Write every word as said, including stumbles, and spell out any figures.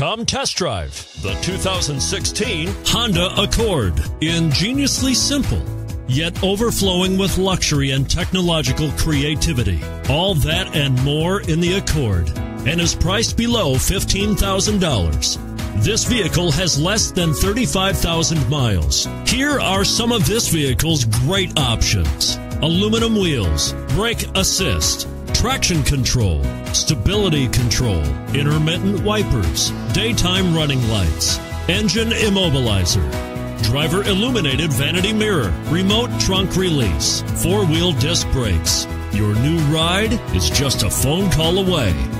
Come test drive the two thousand sixteen Honda Accord. Ingeniously simple, yet overflowing with luxury and technological creativity. All that and more in the Accord, and is priced below fifteen thousand dollars. This vehicle has less than thirty-five thousand miles. Here are some of this vehicle's great options: aluminum wheels, brake assist, traction control, stability control, intermittent wipers, daytime running lights, engine immobilizer, driver illuminated vanity mirror, remote trunk release, four-wheel disc brakes. Your new ride is just a phone call away.